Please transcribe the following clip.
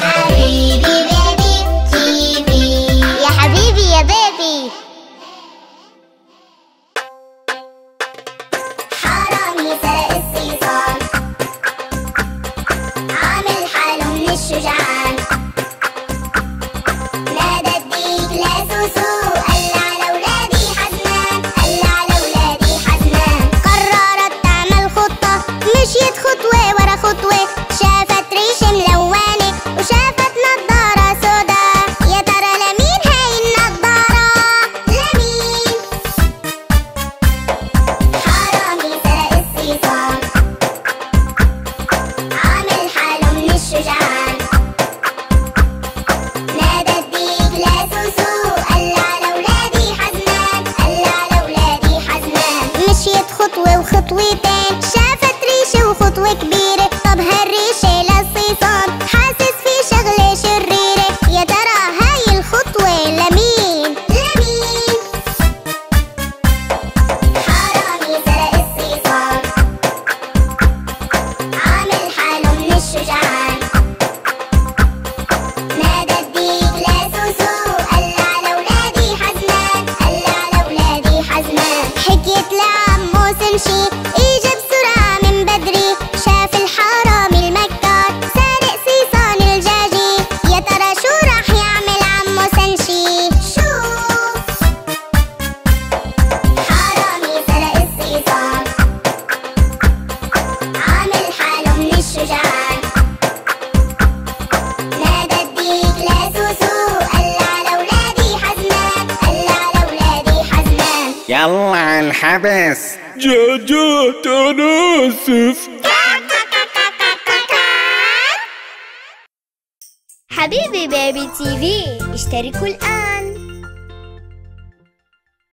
حبيبي بيبي بيبي يا حبيبي يا بيبي. حرامي سرق الصيصان، عامل حاله من الشجعان، نادى الديك لا سوسو، قال على ولادي حزنان، قال على ولادي حزنان. قررت تعمل خطة، مشيت خطوة ورا خطوة، شافت ريش ملونة وشافت نضارة سودا، يا ترى لمين هاي النضارة؟ لمين؟ حرامي سرق الصيصان، عامل حاله من الشجعان، نادى الديك لا سوسو، قال على ولادي حزنان، قال على ولادي حزنان. مشيت خطوة وخطوتين، شافت ريشة وخطوة كبيرة، طب هالريشة للصيصان حاسس في شغلة شريرة، يا ترى هاي الخطوة لمين؟ لمين؟ حرامي سرق الصيصان، عامل حاله من الشجعان، نادى الديك لا سوسو، قال على ولادي حزنان، قال على ولادي حزنان. حكيت لعمو سمشي، اجا بسرعة من بدري، شاف الحرامي المكار سارق صيصان الجاجي، يا ترى شو راح يعمل عمو سمشي؟ شو؟ حرامي سرق الصيصان، عامل حاله من الشجعان، نادى الديك لا سوسو، قال على ولادي حزنان، قال على ولادي حزنان. يلا انحبس. جاجات أنا آسف. حبيبي بيبي تي في، اشتركوا الآن.